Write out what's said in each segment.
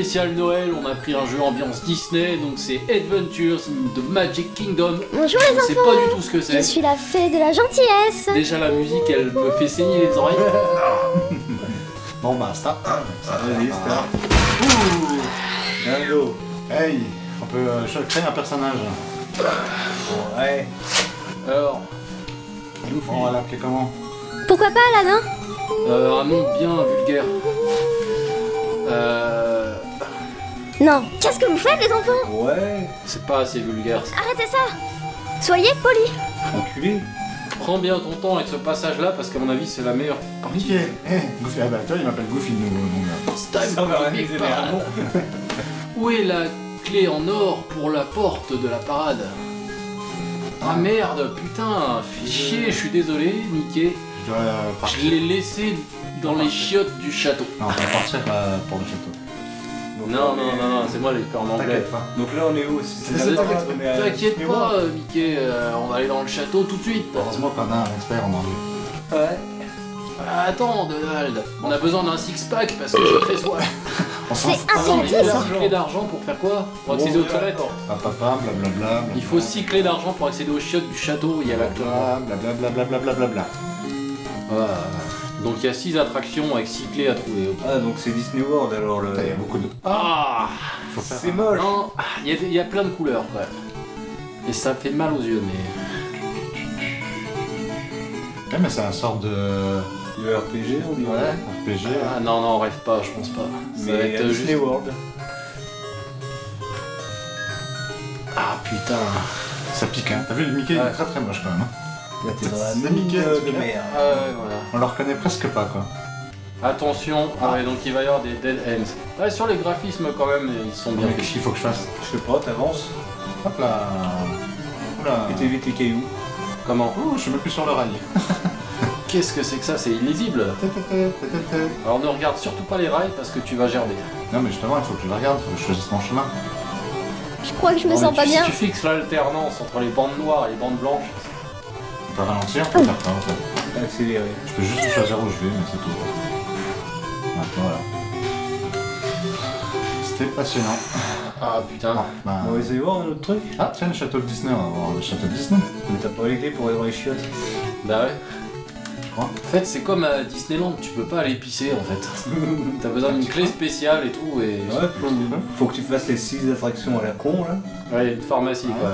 spécial Noël, on a pris un jeu ambiance Disney, donc c'est Adventures in the Magic Kingdom. Bonjour les enfants. Je sais pas du tout ce que c'est. Je suis la fée de la gentillesse. Déjà la musique, elle me fait saigner les oreilles. Bon bah ça. Allez, ça. Dingo. Hey, on peut créer un personnage. Ouais. Alors, on va l'appeler comment? Pourquoi pas Aladdin? Un nom bien vulgaire. Non, qu'est-ce que vous faites les enfants? Ouais, c'est pas assez vulgaire ça. Arrêtez ça. Soyez polis. Enculé. Prends bien ton temps avec ce passage là parce qu'à mon avis c'est la meilleure partie. Nickel. Hey, Goofy. Ah bah toi il m'appelle Goofy de nouveau. Où est la clé en or pour la porte de la parade? Ah merde, putain, fichier, je suis désolé, niqué. Je l'ai laissé dans les chiottes du château. Non, on va partir pour le château. Donc, non, c'est moi les cornes anglais. Donc là, on est où? T'inquiète pas, Mickey, on va aller dans le château tout de suite. Heureusement qu'on a un expert en anglais. Ouais. Attends, Donald, on a besoin d'un six-pack parce que j'ai très soif. C'est insensé ça. 6 clés d'argent pour faire quoi? Pour accéder aux toilettes. Papa, blablabla. Il faut 6 clés d'argent pour accéder aux chiottes du château. Il y a la clé. Blablabla. Voilà. Donc il y a 6 attractions avec 6 clés à trouver. Okay. Ah donc c'est Disney World alors le... Il y a beaucoup de... Ah, c'est moche. Il y a plein de couleurs quoi. Et ça fait mal aux yeux mais... Ouais, mais c'est un sort de... Le RPG on dit ouais. RPG. Ah non, on rêve pas, je pense pas. Ça va être Disney World. Ah putain. Ça pique hein. T'as vu le Mickey il est très moche quand même. C'est Mickey de merde. Voilà. On le reconnaît presque pas quoi. Attention, donc il va y avoir des dead ends. Ouais, sur les graphismes quand même, ils sont bien. Qu'est-ce qu'il faut que je fasse? Je sais pas, t'avances. Hop là. Oula. Et t'évites les cailloux. Comment? Ouh, je me plus sur le rail. Qu'est-ce que c'est que ça? C'est illisible. Alors ne regarde surtout pas les rails parce que tu vas gerber. Non mais justement, il faut que je les regarde, il faut que je choisisse mon chemin. Je crois que je me sens pas bien. Si tu fixes l'alternance entre les bandes noires et les bandes blanches. On peut ralentir, on peut faire ça en fait. Accélérer. Je peux juste choisir où je vais, mais c'est tout. Maintenant là. C'était passionnant. Ah putain. On va essayer de voir un autre truc. Ah tiens, le château de Disney, on va voir le château de Disney. Mais t'as pas les clés pour aller dans les chiottes. Bah ouais. En fait, c'est comme à Disneyland, tu peux pas aller pisser en fait. T'as besoin d'une clé spéciale et tout. Et... Ouais, faut que tu fasses les 6 attractions à la con là. Ouais, une pharmacie quoi.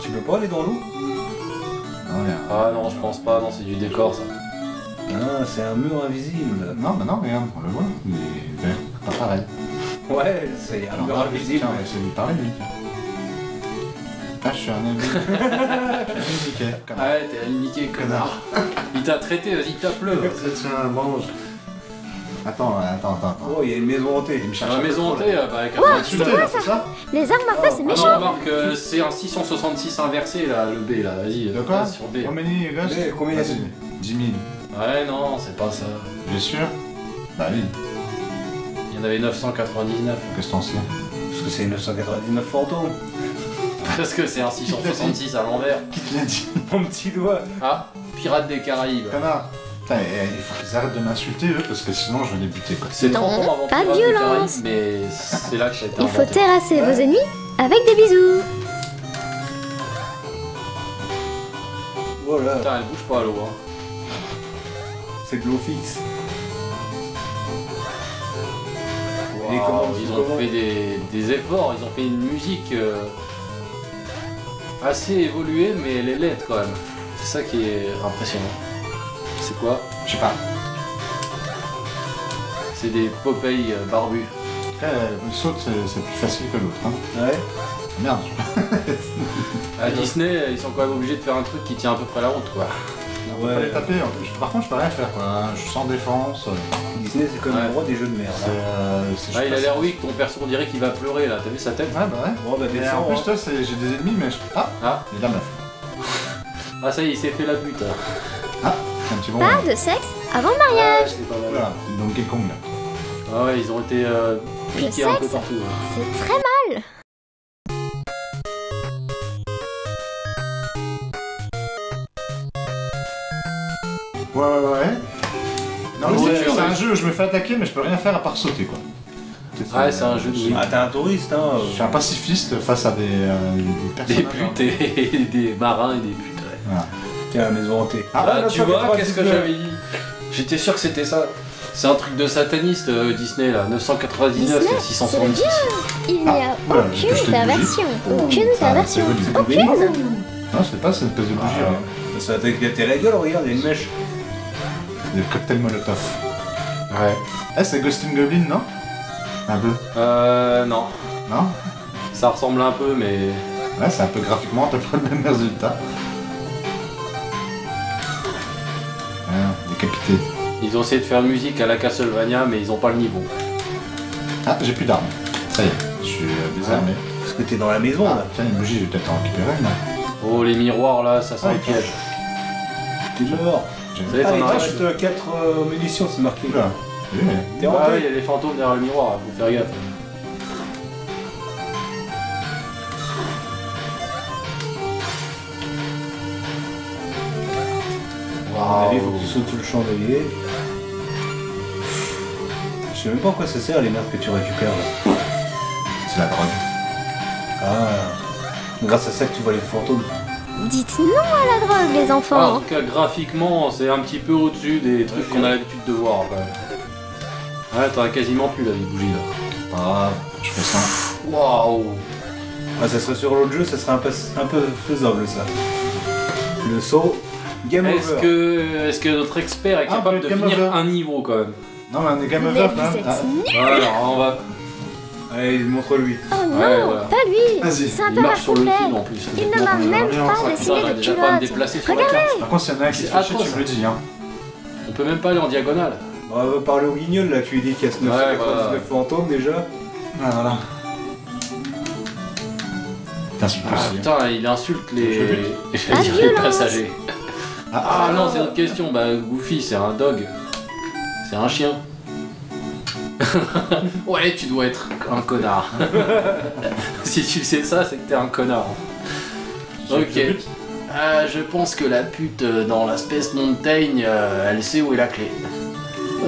Tu peux pas aller dans l'eau? Ah non, je pense pas, non, c'est du décor ça. Ah, c'est un mur invisible. Non, bah non, regarde, on le voit, mais pas pareil. Ouais, c'est un mur invisible. C'est une pareille, ah, je suis un ami. Niqué. Ouais, t'es un niqué, connard. Il t'a traité, vas-y, tape-le. C'est un mange. Attends. Oh, il y a une maison hantée. Une maison hantée, avec un petit ça. Les armes à feu, c'est méchant. Remarque, c'est un 666 inversé, là, le B, là, vas-y. De quoi? Sur B. Combien y a-t-il? 10 000. Ouais, non, c'est pas ça. Bien sûr. Bah oui. Il y en avait 999. Qu'est-ce que t'en sais? Parce que c'est 999 fantômes. Parce que c'est un 666 à l'envers. Qui te l'a dit? Mon petit doigt. Ah, Pirates des Caraïbes. Connard. Putain, il faut qu'ils arrêtent de m'insulter eux parce que sinon je vais les buter quoi. C'est avant pas de violence. Mais c'est là que ça a été inventé. Il faut terrasser vos ennemis avec des bisous. Voilà. Putain, elle bouge pas à l'eau. C'est de l'eau fixe. Wow, ils ont fait des efforts, ils ont fait une musique... assez évoluée, mais elle est laide quand même. C'est ça qui est impressionnant. C'est quoi? Je sais pas. C'est des Popeye barbus. Le saut, c'est plus facile que l'autre. Hein. Ouais. Merde. À Disney, ils sont quand même obligés de faire un truc qui tient à peu près la route, quoi. On peut pas les taper. Par contre, je peux rien faire, quoi. Je suis sans défense. Disney, c'est comme le roi des jeux de merde. Il a l'air que ton perso, on dirait qu'il va pleurer là, t'as vu sa tête? Ah bah ouais. Oh, bah, en plus, toi, j'ai des ennemis, mais je. Ah, il y a la meuf. Ah, ça y est, il s'est fait la pute. Ah, c'est un petit bon. Pas de sexe avant le mariage. Ah, pas mal. Voilà, donc quelconque là. Ah ouais, ils ont été piqués un peu partout. C'est très mal. Ouais. Non, c'est un jeu, je me fais attaquer, mais je peux rien faire à part sauter quoi. Ouais, c'est un jeu de Wii. Ah, t'es un touriste, hein. Je suis un pacifiste face à des putes et des marins et des putes, ouais. Voilà. T'es à la maison hantée. Ah, là, tu vois, qu'est-ce que j'avais dit? J'étais sûr que c'était ça. C'est un truc de sataniste, Disney, là. 999, c'est 636. Il n'y a aucune perversion. Aucune perversion. Aucune. Non, c'est pas, c'est une espèce de bougie, là. Ça va t'éclater la gueule, regarde, il y a une mèche. Il y a le cocktail Molotov. Ouais. Eh, c'est Ghost and Goblin, non? Un peu. Non. Non? Ça ressemble un peu, mais... Ouais, c'est un peu graphiquement, t'as pas le même résultat. Décapité. Ils ont essayé de faire musique à la Castlevania, mais ils ont pas le niveau. Ah, j'ai plus d'armes. Ça y est, je suis désarmé. Parce que t'es dans la maison, là. Tiens, une bougie, je vais peut-être en récupérer une, là. Oh, les miroirs, là, ça sent le piège. T'es mort. Ah, il reste 4 munitions, c'est marqué. Là. Oui, mais... Ah oui, il y a les fantômes derrière le miroir, faut faire gaffe. Allez, faut que tu sautes sous le chandelier. Je sais même pas à quoi ça sert, les merdes que tu récupères là. C'est la drogue. Ah. Grâce à ça que tu vois les fantômes. Dites non à la drogue, les enfants. Ah, en tout cas, graphiquement, c'est un petit peu au-dessus des trucs qu'on a l'habitude de voir. Ouais, t'en as quasiment plus là, les bougies là. Ah, je fais ça. Waouh. Ah, ça serait sur l'autre jeu, ça serait un peu faisable ça. Le saut. Est-ce que notre expert est capable de finir un niveau quand même? Non mais on est game over là. Alors on va... Allez, montre-lui. Oh non, pas lui. Vas-y. Il marche sur le fil en plus. Il ne m'a même pas dessiné de culotte. Regardez. Par contre, s'il y en a un qui se fâche, tu me le dis. On peut même pas aller en diagonale. On va parler au guignol là, tu lui dis qu'il y a 999 fantômes déjà. Voilà. Putain, il insulte les passagers. Ah non, c'est une autre question, bah Goofy c'est un dog, c'est un chien. Ouais, tu dois être un connard. Si tu sais ça, c'est que t'es un connard. Ok, je pense que la pute dans la Space Mountain, elle sait où est la clé.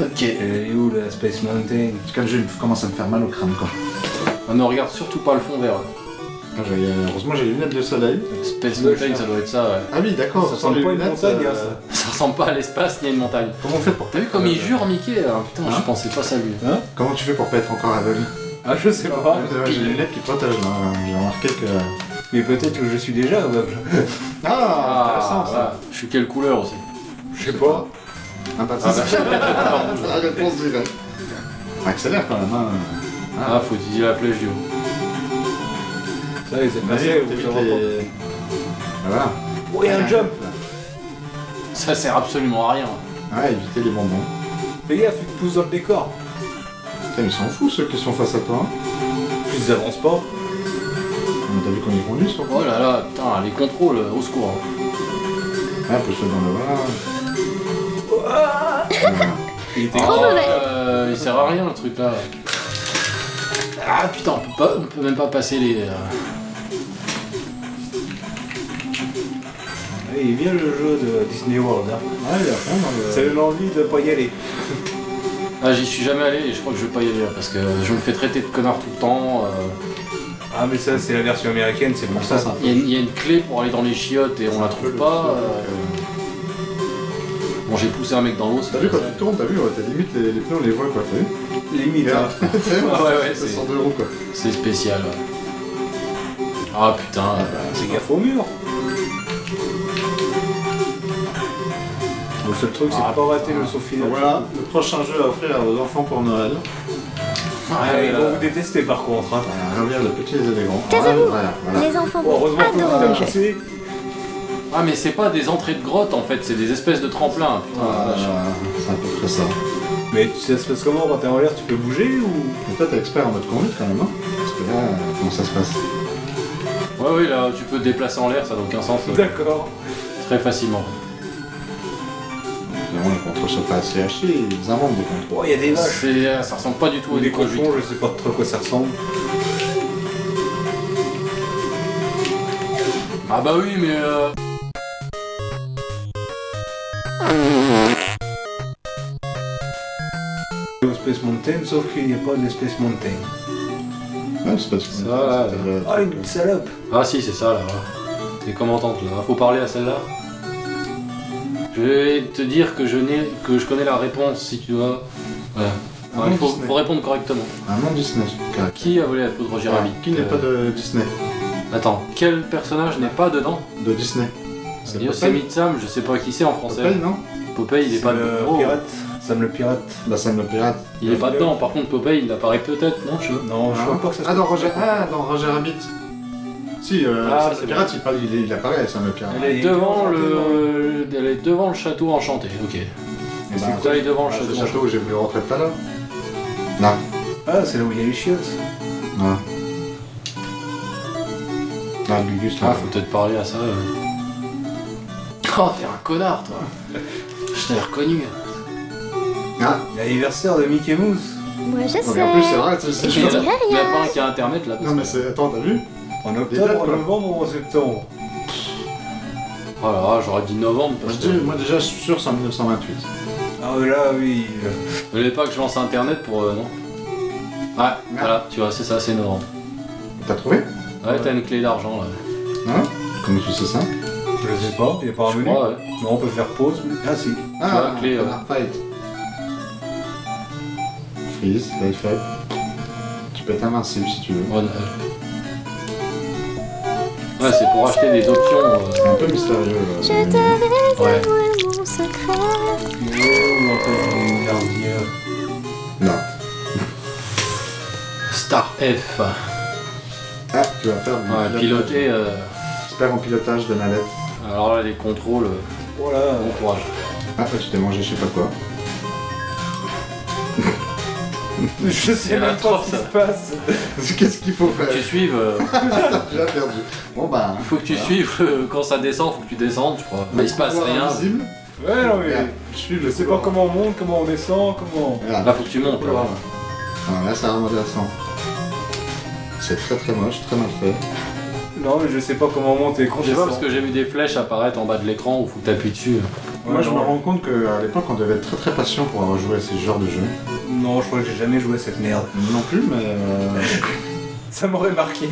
Ok. Elle est où la Space Mountain? En tout cas, le jeu commence à me faire mal au crâne quoi. On ne regarde surtout pas le fond vert. Heureusement j'ai les lunettes de soleil. Space Mountain, ça doit être ça, ouais. Ah oui, d'accord, ça ressemble pas à une montagne, ça ressemble pas à l'espace ni à une montagne. Comment on fait pour... T'as vu comme il jure Mickey, hein. Putain, je pensais pas ça lui. Hein? Comment tu fais pour pas être encore aveugle? Ah, je sais pas. J'ai les lunettes qui protègent, j'ai remarqué que... Mais peut-être que je suis déjà aveugle. Ah, intéressant ça. Je suis quelle couleur aussi? Je sais pas. Ah bah c'est la réponse directe. Accélère quand même, hein. Ah, faut utiliser la flèche du haut. Ça, ils aiment passer, voilà. Oh, et un jump là. Ça sert absolument à rien. Ouais, éviter les bonbons. Fais gaffe, ils te poussent dans le décor. Putain, ils sont fous ceux qui sont face à toi. Ils avancent pas. T'as vu qu'on est conduit sur quoi? Oh là là, putain, les contrôles, au secours. Ouais, pousse-le dans le bas. Il était trop mauvais. Il sert à rien le truc là. Ah putain, on peut même pas passer les... Il vient le jeu de Disney World, hein. Ah, il a rien dans le... C'est l'envie de pas y aller. Ah, j'y suis jamais allé et je crois que je vais pas y aller parce que je me fais traiter de connard tout le temps. Ah mais ça c'est la version américaine, c'est pour ça. Il y a une clé pour aller dans les chiottes et on la trouve pas. Bon, j'ai poussé un mec dans l'eau. T'as vu quand tu tournes, t'as vu, ouais, t'as limite les pneus, on les voit quoi, t'as vu? Limite, hein. Ouais, c'est 102 euros quoi. C'est spécial, ouais. Ah putain, c'est gaffe au mur. Le seul truc, c'est pas rater le saut final. Voilà, le prochain jeu à offrir à vos enfants pour Noël. Ils vont vous détester par contre, hein. Reviens le petit et les grands. Taisez-vous, les enfants. Heureusement que vous avez poussé. Ah mais c'est pas des entrées de grotte en fait, c'est des espèces de tremplins, putain. C'est à peu près ça. Mais tu sais ça se passe comment quand t'es en l'air, tu peux bouger ou... Toi t'es expert en mode conduite quand même, hein? Parce que là, comment ça se passe? Ouais, là tu peux te déplacer en l'air, ça n'a aucun sens. D'accord. Très facilement. Évidemment les contrôles sont pas assez hachés, ils inventent des contrôles. Oh, il y a des vaches. Ça ressemble pas du tout à des cochons, je sais pas trop à quoi ça ressemble. Ah bah oui mais... Space Mountain, Mountain, sauf qu'il n'y a pas de Space Mountain. Ouais, Space Mountain. Ah, une salope! Ah, si, c'est ça là. C'est comme entente là. Faut parler à celle-là. Je vais te dire que je connais la réponse si tu dois. Voilà. Ouais, il faut répondre correctement. Un nom Disney. Qui a volé la peau de Roger Rabbit? Qui n'est pas de Disney? Attends, quel personnage n'est pas dedans? De Disney. C'est Yosemite Sam, je sais pas qui c'est en français. Popeye, non? Popeye, il est pas dedans. Sam le pirate. Bah, Sam le pirate. Il est pas dedans, par contre, Popeye, il apparaît peut-être, non? Non, je crois pas que ça. Ah, dans Roger Rabbit. Si, le pirate, il apparaît, Sam le pirate. Elle est devant le château enchanté, ok. Et c'est quoi? Elle est devant le château enchanté. J'ai voulu rentrer pas là. Non. Ah, c'est là où il y a les chiottes. Non. Ah, Gugus, là. Ah, faut peut-être parler à ça. Oh, t'es un connard, toi. Je t'avais reconnu. Ah, l'anniversaire de Mickey Mouse. Moi, je sais. En plus, c'est vrai, c'est sûr. Il n'y a pas un qui a internet, là. Non, mais c'est... Attends, t'as vu? En octobre, en novembre ou en septembre? Voilà, j'aurais dit novembre. Moi, déjà, je suis sûr, c'est en 1928. Ah là oui. Vous voulez pas que je lance internet pour non? Ouais, voilà, tu vois, c'est ça, c'est novembre. T'as trouvé? Ouais, t'as une clé d'argent là. Hein? Comment tu sais ça? Je sais pas, il n'y a pas un menu. Ouais. Non, on peut faire pause, mais... Ah si. Ah, tu vois, la clé. Fight. Freeze, life fight. Tu peux être invincible si tu veux. Ouais, ouais, c'est pour acheter des options un peu mystérieux. Je te révèle mon secret. Non. Star F. Ah, tu vas faire du piloter. J'espère en pilotage de navette. Alors là, les contrôles. Voilà, bon courage. Ah, tu t'es mangé, je sais pas quoi. Je sais même pas ce qui se passe. Qu'est-ce qu'il faut faire? Faut que tu suives. J'ai perdu. Bon bah. Faut que tu suives quand ça descend, faut que tu descendes, je crois. Mais il se passe rien. Invisible. Ouais, non mais je sais pas comment on monte, comment on descend, comment... Là faut que tu montes là. Là c'est vraiment intéressant. C'est très très moche, très mal fait. Non mais je sais pas comment monter, quand je sais pas parce que j'ai vu des flèches apparaître en bas de l'écran où faut que t'appuies dessus. Moi je me rends compte qu'à l'époque on devait être très très patient pour avoir joué à ce genre de jeu. Non, je crois que j'ai jamais joué à cette merde. Non plus mais... Ça m'aurait marqué.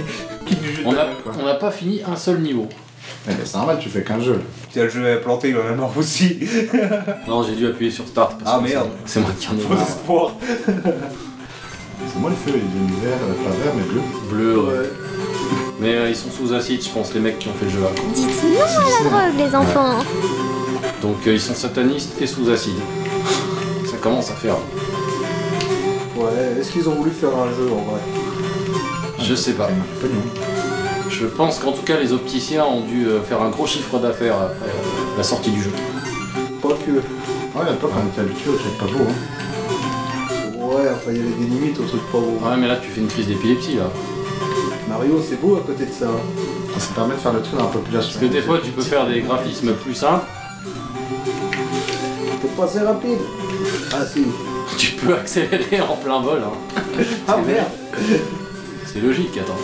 On n'a pas fini un seul niveau. Eh ben c'est normal, tu fais qu'un jeu. Tiens, le jeu est planté, il en a mort aussi. Non, j'ai dû appuyer sur Start. Parce que merde, c'est moi qui en ai faux espoir. C'est moi le feu, il est vert, pas vert, mais bleu. Bleu, ouais. Mais ils sont sous acide, je pense, les mecs qui ont fait le jeu là. Dites non à la drogue, les enfants. Donc ils sont satanistes et sous acide. Ça commence à faire. Ouais, est-ce qu'ils ont voulu faire un jeu en vrai? Je sais pas. Je pense qu'en tout cas les opticiens ont dû faire un gros chiffre d'affaires après la sortie du jeu. Pas que. Ouais, à l'époque on était habitué au truc pas beau. Hein. Ouais, enfin il y avait des limites au truc pas beau. Ouais, mais là tu fais une crise d'épilepsie là. Mario, c'est beau à côté de ça. Ça permet de faire le truc dans la population. Parce que des fois tu peux faire des graphismes plus simples. C'est pas assez rapide. Ah si. Tu peux accélérer en plein vol. Hein. Ah merde. C'est logique, attends.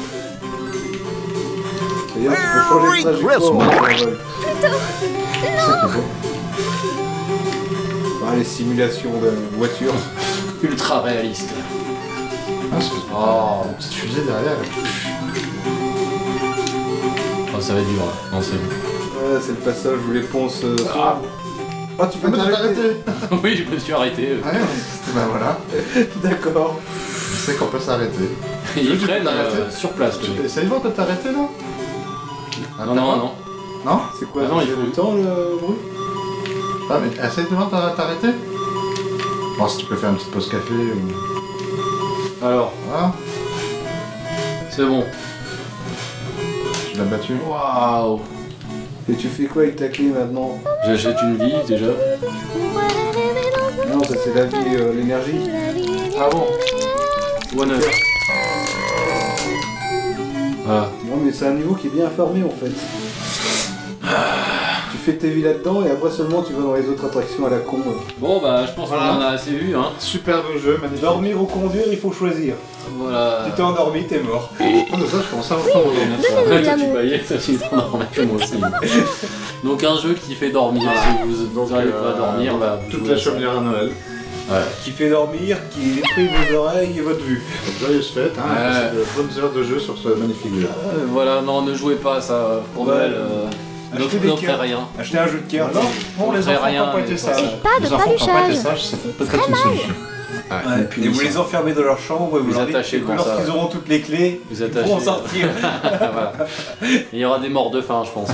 D'ailleurs, tu peux changer de trajectoire. Putain, non. Les simulations de voitures ultra réalistes. Ah, oh, une petite fusée derrière. Oh, ça va être dur, hein. Non, c'est bon. Ouais, c'est le passage où les ponts se... Ah, oh, tu peux t'arrêter. Oui, je me suis arrêté. Ah, bah voilà. D'accord. Je sais qu'on peut s'arrêter. Ils prennent sur place. Ça y va, peut t'arrêter là? Ah, non, non, non. Non? C'est quoi? Non, il faut le temps, le bruit. Ah, mais essaye de voir, t'arrêter? Bon, si tu peux faire une petite pause café ou... Alors, voilà. C'est bon. Tu l'as battu? Waouh. Et tu fais quoi avec ta clé maintenant? J'achète une vie, déjà. Non, ça c'est la vie, l'énergie. Ah bon? One up. Voilà. Non mais c'est un niveau qui est bien fermé en fait. Tu fais tes vies là-dedans et après seulement tu vas dans les autres attractions à la con. Bon bah je pense qu'on en a assez vu hein. Superbe jeu, magnifique. Dormir ou conduire, il faut choisir. Voilà. Tu t'es endormi, t'es mort. Ah ça je commence à entendre mon ça. Tu baillais, ça tu t'endormais moi aussi. Donc un jeu qui fait dormir si vous n'arrivez pas à dormir. Toute la chaumière à Noël. ouais, qui fait dormir, qui détruit vos oreilles et votre vue. Joyeuse fête, hein, bonnes heures de jeu sur ce magnifique jeu. Voilà, non, ne jouez pas à ça, pour Noël, n'offrez rien. Achetez un jeu de cartes. Non, les enfants n'ont pas été sages. Les enfants n'ont pas été sages, c'est peut-être une solution. Ah, ouais, et vous les enfermez dans leur chambre et vous attachez comme ça. Lorsqu'ils auront toutes les clés, ils vont sortir. Voilà. Il y aura des morts de faim, je pense.